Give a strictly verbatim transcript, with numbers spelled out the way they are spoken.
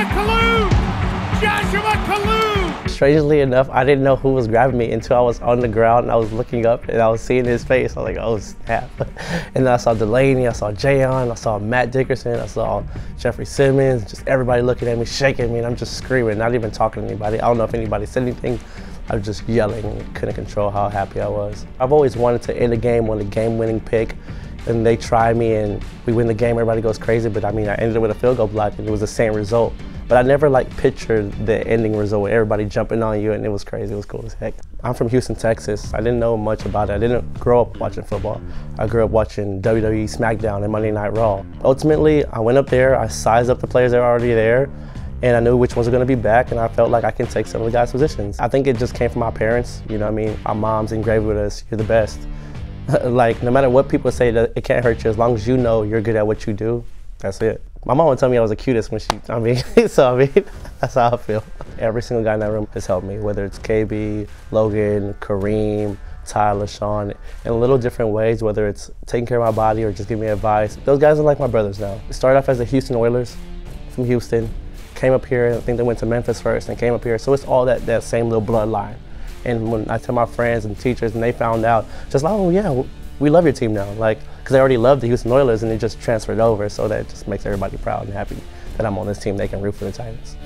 Joshua Kalu! Joshua Kalu! Strangely enough, I didn't know who was grabbing me until I was on the ground and I was looking up and I was seeing his face. I was like, oh snap. And then I saw Delaney, I saw Jayon, I saw Matt Dickerson, I saw Jeffrey Simmons, just everybody looking at me, shaking me, and I'm just screaming, not even talking to anybody. I don't know if anybody said anything. I was just yelling, couldn't control how happy I was. I've always wanted to end a game with a game-winning pick, and they try me and we win the game, everybody goes crazy, but I mean, I ended up with a field goal block and it was the same result. But I never like pictured the ending result with everybody jumping on you, and it was crazy, it was cool as heck. I'm from Houston, Texas. I didn't know much about it. I didn't grow up watching football. I grew up watching W W E SmackDown and Monday Night Raw. Ultimately, I went up there, I sized up the players that were already there, and I knew which ones were gonna be back, and I felt like I can take some of the guys' positions. I think it just came from my parents, you know what I mean? Our mom's engraved with us, you're the best. Like, no matter what people say, that it can't hurt you, as long as you know you're good at what you do, that's it. My mom would tell me I was the cutest when she, I mean, so I mean, that's how I feel. Every single guy in that room has helped me, whether it's K B, Logan, Kareem, Tyler, Sean, in little different ways, whether it's taking care of my body or just giving me advice. Those guys are like my brothers now. It started off as the Houston Oilers from Houston, came up here, I think they went to Memphis first and came up here. So it's all that, that same little bloodline. And when I tell my friends and teachers and they found out, just like, oh yeah, we love your team now. Like, because they already loved the Houston Oilers and they just transferred over. So that just makes everybody proud and happy that I'm on this team. They can root for the Titans.